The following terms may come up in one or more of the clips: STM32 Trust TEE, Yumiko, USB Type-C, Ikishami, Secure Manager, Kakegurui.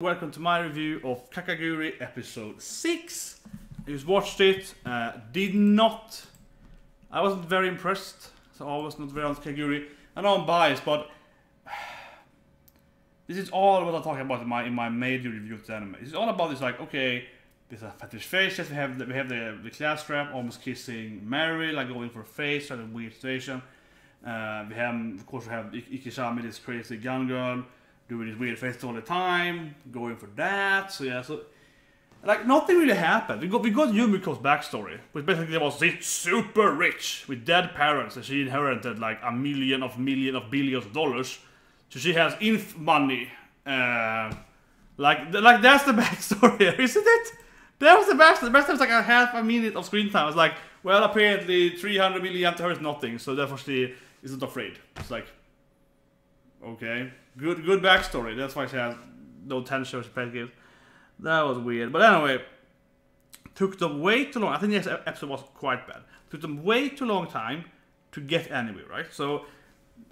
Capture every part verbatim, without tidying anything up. Welcome to my review of Kakegurui episode six. Who's watched it, uh, did not. I wasn't very impressed, so I was not very on Kakegurui. I know I'm biased, but this is all what I'm talking about in my in my major review of the anime. It's all about this, like, okay, there's a fetish face. Yes, we have the, we have the the class strap, almost kissing Mary, like going for a face, like a weird situation. Uh, we have, of course, we have Ik Ikishami, this crazy gun girl. Doing this weird face all the time, going for that, so yeah, so... Like, nothing really happened. We got, we got Yumiko's backstory, which basically was this super rich, with dead parents, and she inherited like a million of million of billions of dollars. So she has inf money. Uh, like, like, that's the backstory, isn't it? That was the backstory. The backstory was like a half a minute of screen time. It's like, well, apparently three hundred million to her is nothing, so therefore she isn't afraid. It's like... Okay, good good backstory. That's why she has no tension she pet gives. That was weird. But anyway, took them way too long. I think this episode was quite bad. Took them way too long time to get anywhere, right? So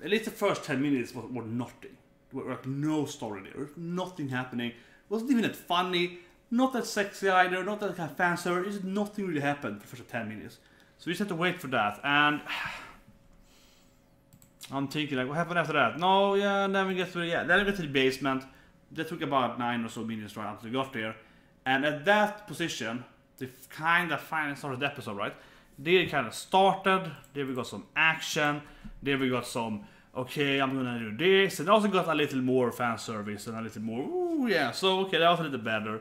at least the first ten minutes were, were nothing. There were like no story there. There was nothing happening. It wasn't even that funny. Not that sexy either. Not that kind of fan service. Nothing really happened for the first ten minutes. So we just had to wait for that. And I'm thinking, like, what happened after that? No, yeah, and then we get to the, yeah, then we get to the basement. That took about nine or so minutes right until we got there. And at that position, they kind of finally started the episode, right? They kind of started. There we got some action. There we got some, okay, I'm gonna do this. And also got a little more fan service and a little more, ooh, yeah. So, okay, that was a little better.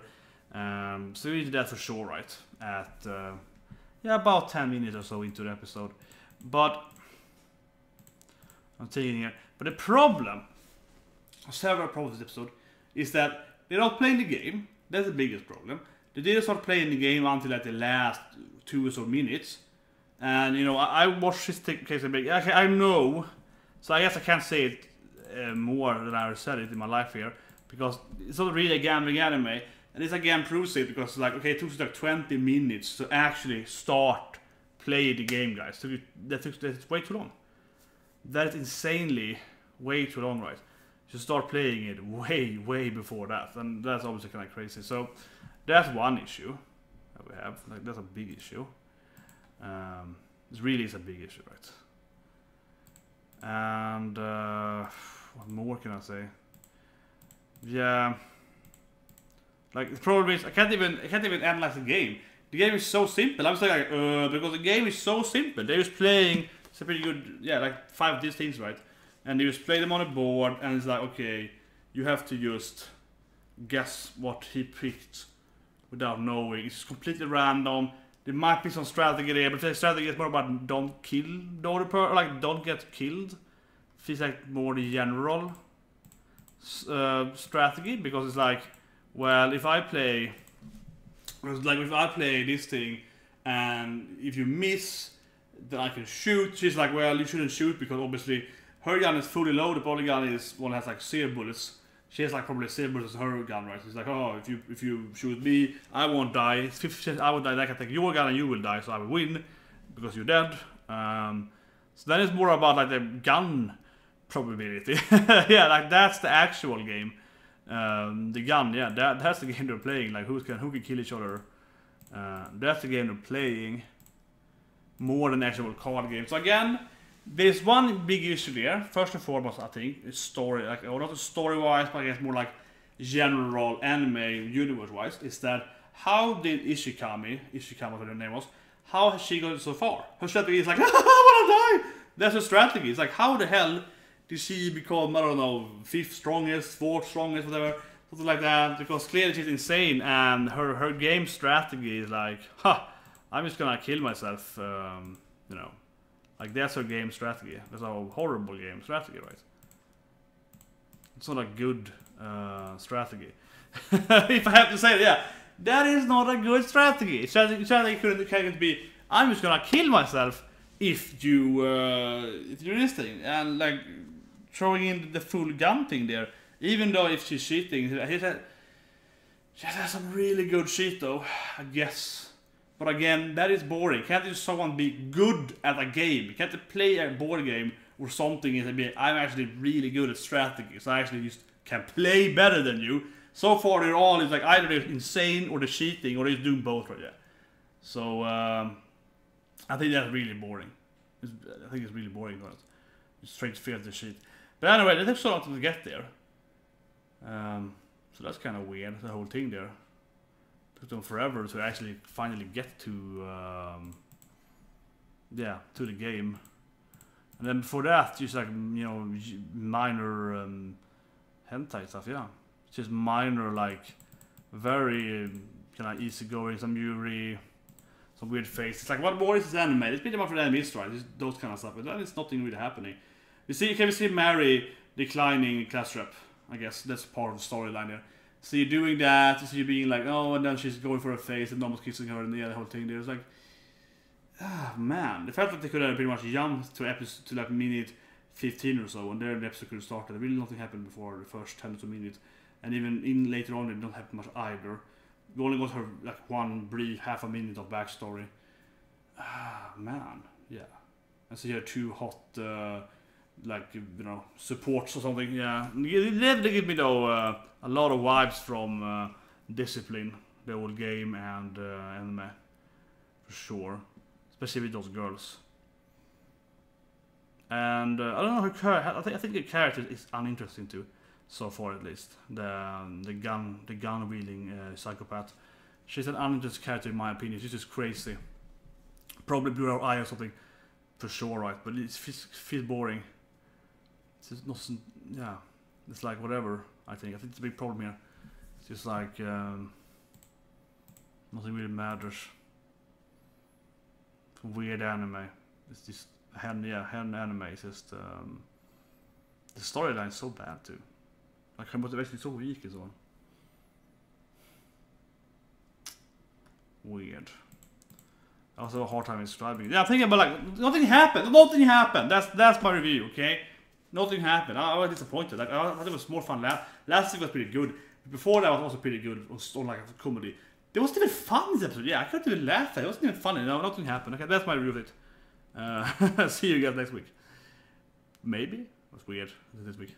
Um, so we did that for sure, right? At, uh, yeah, about ten minutes or so into the episode. But... I'm taking here, but the problem, several problems with this episode, is that they're not playing the game. That's the biggest problem. They didn't start playing the game until like the last two or so minutes. And you know, I, I watched this case and big. Okay, I know, so I guess I can't say it uh, more than I said it in my life here, because it's not really a gambling anime, and this again proves it because it's like, okay, it took like twenty minutes to actually start playing the game, guys. So that took that's way too long. That is insanely way too long, right? You start playing it way, way before that, and that's obviously kind of crazy. So that's one issue that we have. Like, that's a big issue. Um, it really is a big issue, right? And uh, what more can I say? Yeah, like the problem is I can't even I can't even analyze the game. The game is so simple. I'm saying like uh, because the game is so simple. They're just playing. It's a pretty good, yeah, like five of these things, right? And you just play them on a board, and it's like, okay, you have to just guess what he picked without knowing. It's completely random. There might be some strategy there, but the strategy is more about don't kill the other person, like don't get killed. Feels like more the general uh, strategy, because it's like, well, if I play, like if I play this thing, and if you miss, then I can shoot. She's like, well, you shouldn't shoot because obviously her gun is fully loaded. The only gun is one has like zero bullets. She has like probably zero bullets as her gun, right? She's like, oh, if you if you shoot me, I won't die. It's fifty percent I will die. I can take your gun and you will die, so I will win because you're dead. Um, so then it's more about like the gun probability. Yeah, like that's the actual game. Um, the gun, yeah, that that's the game they're playing. Like who can who can kill each other. Uh, that's the game they're playing. More than actual card games. So again, there's one big issue there. First and foremost, I think it's story, like or not story-wise, but I guess more like general anime universe-wise. Is that how did Ishikami, Ishikami, whatever her name was, how has she gone so far? Her strategy is like, I wanna die. That's her strategy. It's like, how the hell did she become, I don't know, fifth strongest, fourth strongest, whatever, something like that? Because clearly she's insane, and her her game strategy is like, ha. Huh, I'm just gonna kill myself, um, you know, like that's her game strategy. That's a horrible game strategy, right? It's not a good uh, strategy. If I have to say it, yeah, that is not a good strategy. Strategy, strategy couldn't, couldn't be, I'm just gonna kill myself if you, uh, if you do this thing. And like, throwing in the full gun thing there, even though if she's cheating, she has some really good cheat though, I guess. But again, that is boring. Can't just someone be good at a game? Can't they play a board game or something and be, I'm actually really good at strategy, so I actually just can play better than you, So far, they're all, it's like either they're insane or they're cheating or they're doing both right there. So, um, I think that's really boring. It's, I think it's really boring. It's straight fear to cheat. But anyway, they took so long to get there. Um, so that's kind of weird, the whole thing there. Took them forever to actually finally get to, um, yeah, to the game. And then before that, just like, you know, minor um, hentai stuff, yeah. Just minor, like, very um, kind of easygoing, some yuri, some weird face. It's like, what more is this anime? It's beat them up for the anime, right? It's those kind of stuff. But then it's nothing really happening. You see, can we see Mary declining class rep? I guess that's part of the storyline there. So you're doing that, so you're being like, oh, and then she's going for her face, and almost kissing her, and the other whole thing there. It's like, ah, man. They felt like they could have pretty much jumped to episode, to like minute fifteen or so, and there the episode could have started. Really nothing happened before the first ten or two minutes. And even in later on, it don't happen much either. You only got her like one brief half a minute of backstory. Ah, man, yeah. And so you have two hot, uh, like, you know, supports or something. Yeah, they give me though uh, a lot of vibes from uh, Discipline, the old game, and uh, anime for sure, especially with those girls. And uh, I don't know her character. I think I think the character is uninteresting too. So far, at least, the um, the gun the gun wielding uh, psychopath, she's an uninteresting character in my opinion. She's just crazy. Probably blew her eye or something, for sure, right? But it feels, feels boring. It's just not, yeah. It's like whatever. I think I think it's a big problem here. It's just like um, nothing really matters. Weird anime. It's just hand yeah hand anime. It's just um, the storyline is so bad too. Like her motivation is so weak and so on. Weird. I also have a hard time describing it. Yeah, I'm thinking about like nothing happened. Nothing happened. That's that's my review, okay? Nothing happened. I, I was disappointed. Like I, I thought it was more fun last last week was pretty good. Before that was also pretty good on, on like comedy. There wasn't even fun in this episode, yeah. I couldn't even laugh at it. It wasn't even funny, no, nothing happened. Okay, that's my review of it. Uh, see you guys next week. Maybe? That's weird. This week.